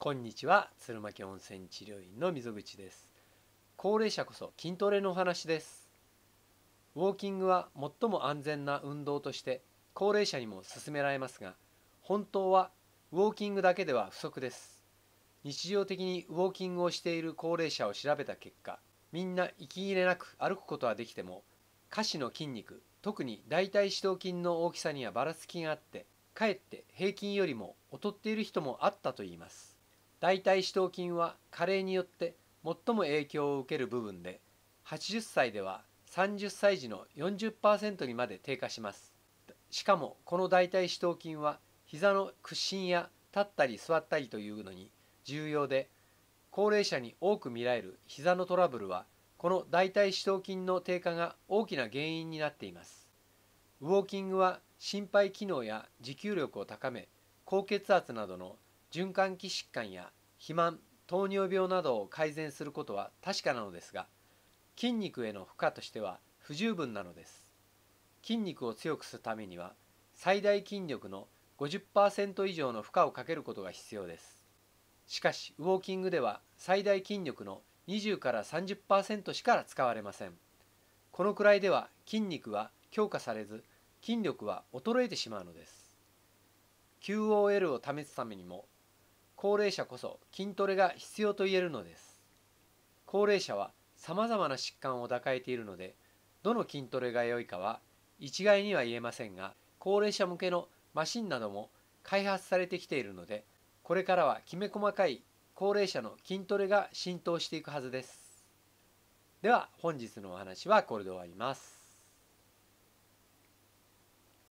こんにちは、鶴巻温泉治療院の溝口です。高齢者こそ筋トレのお話です。ウォーキングは最も安全な運動として高齢者にも勧められますが、本当はウォーキングだけでは不足です。日常的にウォーキングをしている高齢者を調べた結果、みんな息切れなく歩くことはできても、下肢の筋肉、特に大腿四頭筋の大きさにはばらつきがあって、かえって平均よりも劣っている人もあったといいます。大腿四頭筋は加齢によって最も影響を受ける部分で、80歳では30歳時の 40% にまで低下します。しかもこの大腿四頭筋は膝の屈伸や立ったり座ったりというのに重要で、高齢者に多く見られる膝のトラブルはこの大腿四頭筋の低下が大きな原因になっています。ウォーキングは心肺機能や持久力を高め、高血圧などの循環器疾患や肥満、糖尿病などを改善することは確かなのですが、筋肉への負荷としては不十分なのです。筋肉を強くするためには最大筋力の 50% 以上の負荷をかけることが必要です。しかしウォーキングでは最大筋力の20から 30% しか使われません。このくらいでは筋肉は強化されず、筋力は衰えてしまうのです。 QOL を保つためにも高齢者こそ筋トレが必要と言えるのです。高齢者はさまざまな疾患を抱えているので、どの筋トレが良いかは一概には言えませんが、高齢者向けのマシンなども開発されてきているので、これからはきめ細かい高齢者の筋トレが浸透していくはずです。では本日のお話はこれで終わります。